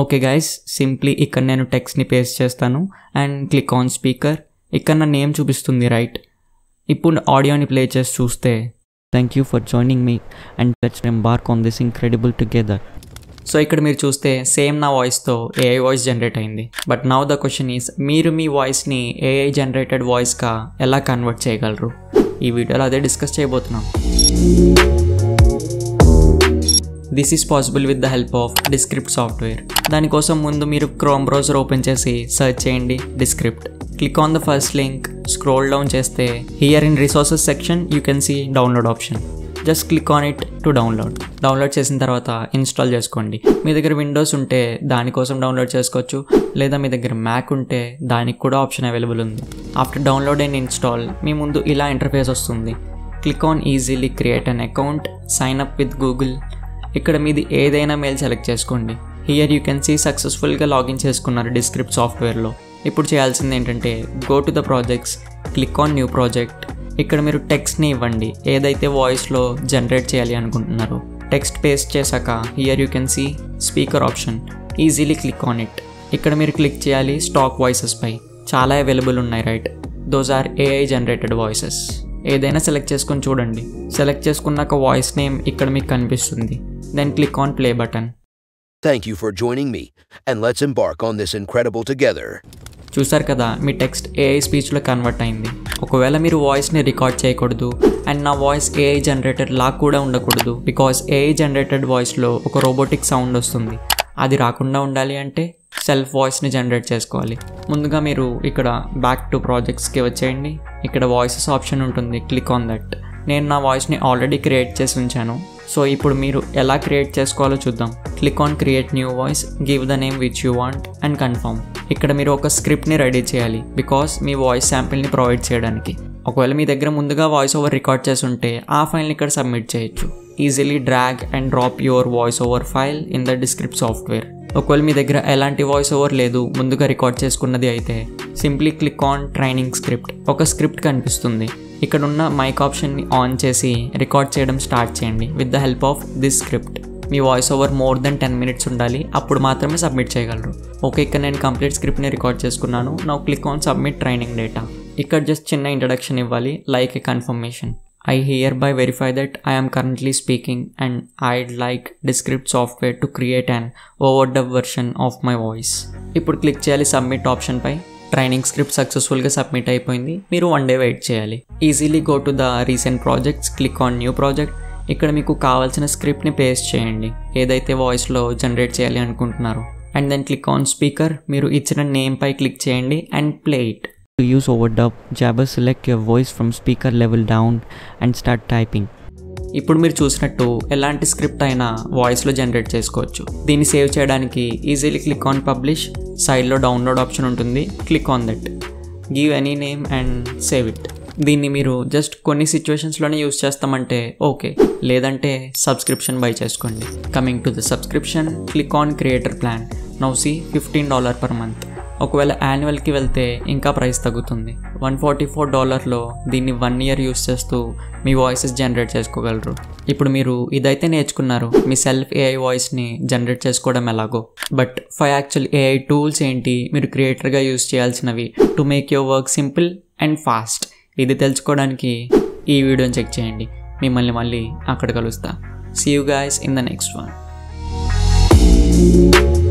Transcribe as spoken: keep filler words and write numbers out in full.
Okay guys, simply ఇక్కడ నేను టెక్స్ట్ని పేస్ట్ చేస్తాను అండ్ క్లిక్ ఆన్ స్పీకర్. ఇక్కడ నా నేమ్ చూపిస్తుంది రైట్. ఇప్పుడు ఆడియోని ప్లే చేసి చూస్తే. Thank you for joining me and let's embark on this incredible together. So ఇక్కడ మీరు చూస్తే సేమ్ నా వాయిస్తో ఏఐ వాయిస్ జనరేట్ అయింది. But now the question is, మీరు మీ వాయిస్ని ఏఐ జనరేటెడ్ వాయిస్గా ఎలా కన్వర్ట్ చేయగలరు? ఈ వీడియోలో అదే డిస్కస్ చేయబోతున్నాం. This is possible with the help of Descript software. దానికోసం ముందు మీరు క్రోమ్ బ్రౌజర్ ఓపెన్ చేసి సర్చ్ చేయండి Descript. Click on the first link, scroll down చేస్తే here in resources section you can see download option. Just click on it to download. Download చేసిన తర్వాత install చేసుకోండి. మీ దగ్గర విండోస్ ఉంటే దానికోసం డౌన్లోడ్ చేసుకోవచ్చు, లేదా మీ దగ్గర మ్యాక్ ఉంటే దానికి కూడా ఆప్షన్ అవైలబుల్ ఉంది. ఆఫ్టర్ డౌన్లోడ్ అండ్ ఇన్స్టాల్ మీ ముందు ఇలా ఇంటర్ఫేస్ వస్తుంది. Click on easily create an account, sign up with Google. ఇక్కడ మీది ఏదైనా మెయిల్ సెలెక్ట్ చేసుకోండి. హియర్ యూ కెన్ సీ సక్సెస్ఫుల్గా లాగిన్ చేసుకున్నారు డిస్క్రిప్ట్ సాఫ్ట్వేర్లో. ఇప్పుడు చేయాల్సింది ఏంటంటే go to the projects, click on new project. ఇక్కడ మీరు టెక్స్ట్ని ఇవ్వండి ఏదైతే వాయిస్లో జనరేట్ చేయాలి అనుకుంటున్నారో. టెక్స్ట్ పేస్ట్ చేశాక here you can see speaker option, easily click on it. ఇక్కడ మీరు క్లిక్ చేయాలి స్టాక్ వాయిసెస్పై. చాలా అవైలబుల్ ఉన్నాయి right. Those are AI generated voices. ఏదైనా సెలెక్ట్ చేసుకొని చూడండి. సెలెక్ట్ చేసుకున్నాక వాయిస్ నేమ్ ఇక్కడ మీకు కనిపిస్తుంది. Then click on play button. Thank you for joining me and let's embark on this incredible together. చూసారు కదా, మీ టెక్స్ట్ ఏఐ స్పీచ్లో కన్వర్ట్ అయింది. ఒకవేళ మీరు వాయిస్ని రికార్డ్ చేయకూడదు అండ్ నా వాయిస్ ఏఐ జనరేటెడ్ లా కూడా ఉండకూడదు, బికాస్ ఏఐ జనరేటెడ్ వాయిస్లో ఒక రోబోటిక్ సౌండ్ వస్తుంది. అది రాకుండా ఉండాలి అంటే సెల్ఫ్ వాయిస్ని జనరేట్ చేసుకోవాలి. ముందుగా మీరు ఇక్కడ బ్యాక్ టు ప్రాజెక్ట్స్కి వచ్చేయండి. ఇక్కడ వాయిసెస్ ఆప్షన్ ఉంటుంది, క్లిక్ ఆన్ దట్. నేను నా వాయిస్ని ఆల్రెడీ క్రియేట్ చేసి ఉంచాను. సో ఇప్పుడు మీరు ఎలా క్రియేట్ చేసుకోవాలో చూద్దాం. Click on create new voice, give the name which you want and confirm. ఇక్కడ మీరు ఒక స్క్రిప్ట్ని రెడీ చేయాలి, బికాస్ మీ వాయిస్ శాంపిల్ని ప్రొవైడ్ చేయడానికి. ఒకవేళ మీ దగ్గర ముందుగా వాయిస్ ఓవర్ రికార్డ్ చేసి ఉంటే ఆ ఫైల్ని ఇక్కడ సబ్మిట్ చేయొచ్చు. Easily drag and drop your voice over file in the Descript software. ఒకవేళ మీ దగ్గర ఎలాంటి వాయిస్ ఓవర్ లేదు ముందుగా రికార్డ్ చేసుకున్నది అయితే, simply click on training script. ఒక స్క్రిప్ట్ కనిపిస్తుంది. ఇక్కడున్న మైక్ ఆప్షన్ని ఆన్ చేసి రికార్డ్ చేయడం స్టార్ట్ చేయండి with the help of this script. మీ voice over more than ten minutes ఉండాలి, అప్పుడు మాత్రమే సబ్మిట్ చేయగలరు. ఓకే, ఇక్కడ నేను కంప్లీట్ స్క్రిప్ట్ని రికార్డ్ చేసుకున్నాను. Now click on submit training data. ఇక్కడ జస్ట్ చిన్న ఇంట్రడక్షన్ ఇవ్వాలి, like a confirmation. I hereby verify that I'm currently speaking and I'd like Descript software to create and over dub version of my voice. ఇప్పుడు click చేయాలి submit ఆప్షన్పై. Training script సక్సెస్ఫుల్గా submit అయిపోయింది. మీరు one day wait చేయాలి. Easily go to the recent projects, click on new project. ఇక్కడ మీకు కావాల్సిన స్క్రిప్ట్ని పేస్ట్ చేయండి ఏదైతే వాయిస్లో జనరేట్ చేయాలి అనుకుంటున్నారు. And then click on speaker. మీరు ఇచ్చిన నేమ్పై క్లిక్ చేయండి and play it. To use over dub, Jaber select your voice from speaker level down and start typing. ఇప్పుడు మీరు చూసినట్టు ఎలాంటి స్క్రిప్ట్ అయినా వాయిస్లో జనరేట్ చేసుకోవచ్చు. దీన్ని సేవ్ చేయడానికి ఈజీలీ క్లిక్ ఆన్ పబ్లిష్, సైడ్లో డౌన్లోడ్ ఆప్షన్ ఉంటుంది, click on that. Give any name and save it. దీన్ని మీరు జస్ట్ కొన్ని సిచ్యువేషన్స్లోనే యూజ్ చేస్తామంటే ఓకే, లేదంటే సబ్స్క్రిప్షన్ బై చేసుకోండి. Coming to the subscription, click on creator plan. Now see fifteen dollar per month. ఒకవేళ యాన్యువల్కి వెళ్తే ఇంకా ప్రైస్ తగ్గుతుంది. వన్ ఫార్టీ ఫోర్ డాలర్లో దీన్ని వన్ ఇయర్ యూస్ చేస్తూ మీ వాయిసెస్ జనరేట్ చేసుకోగలరు. ఇప్పుడు మీరు ఇదైతే నేర్చుకున్నారు మీ సెల్ఫ్ ఏఐ వాయిస్ని జనరేట్ చేసుకోవడం ఎలాగో. But five actual AI tools ఏంటి, మీరు క్రియేటర్గా యూస్ చేయాల్సినవి to make your work simple and fast. ఇది తెలుసుకోవడానికి ఈ వీడియోని చెక్ చేయండి. మిమ్మల్ని మళ్ళీ అక్కడ కలుస్తా. See you guys in the next one.